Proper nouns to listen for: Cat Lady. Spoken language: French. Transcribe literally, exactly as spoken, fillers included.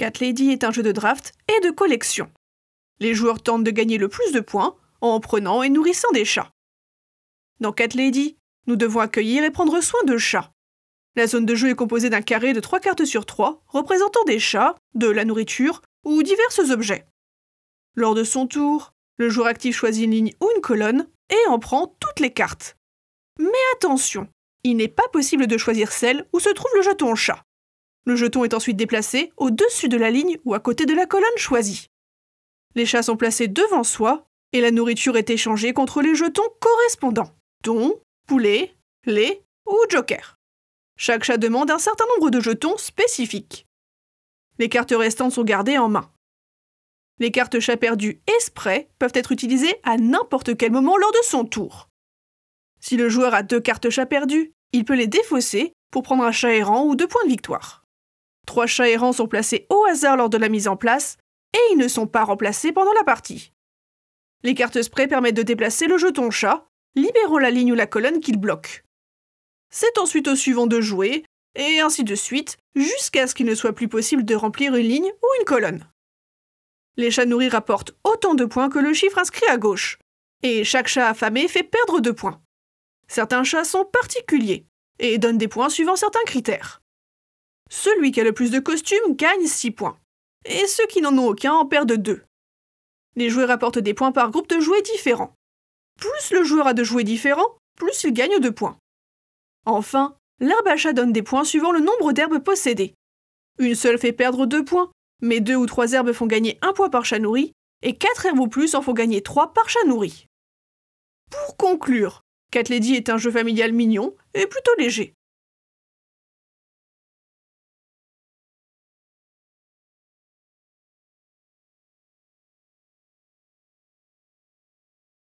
Cat Lady est un jeu de draft et de collection. Les joueurs tentent de gagner le plus de points en prenant et nourrissant des chats. Dans Cat Lady, nous devons accueillir et prendre soin de chats. La zone de jeu est composée d'un carré de trois cartes sur trois représentant des chats, de la nourriture ou divers objets. Lors de son tour, le joueur actif choisit une ligne ou une colonne et en prend toutes les cartes. Mais attention, il n'est pas possible de choisir celle où se trouve le jeton chat. Le jeton est ensuite déplacé au-dessus de la ligne ou à côté de la colonne choisie. Les chats sont placés devant soi et la nourriture est échangée contre les jetons correspondants, dont poulet, lait ou joker. Chaque chat demande un certain nombre de jetons spécifiques. Les cartes restantes sont gardées en main. Les cartes chat perdues et spray peuvent être utilisées à n'importe quel moment lors de son tour. Si le joueur a deux cartes chat perdues, il peut les défausser pour prendre un chat errant ou deux points de victoire. Trois chats errants sont placés au hasard lors de la mise en place et ils ne sont pas remplacés pendant la partie. Les cartes spray permettent de déplacer le jeton chat, libérant la ligne ou la colonne qu'il bloque. C'est ensuite au suivant de jouer, et ainsi de suite, jusqu'à ce qu'il ne soit plus possible de remplir une ligne ou une colonne. Les chats nourris rapportent autant de points que le chiffre inscrit à gauche, et chaque chat affamé fait perdre deux points. Certains chats sont particuliers, et donnent des points suivant certains critères. Celui qui a le plus de costumes gagne six points, et ceux qui n'en ont aucun en perdent deux. Les joueurs apportent des points par groupe de jouets différents. Plus le joueur a de jouets différents, plus il gagne deux points. Enfin, l'herbe à chat donne des points suivant le nombre d'herbes possédées. Une seule fait perdre deux points, mais deux ou trois herbes font gagner un point par chat nourri, et quatre herbes ou plus en font gagner trois par chat nourri. Pour conclure, Cat Lady est un jeu familial mignon et plutôt léger.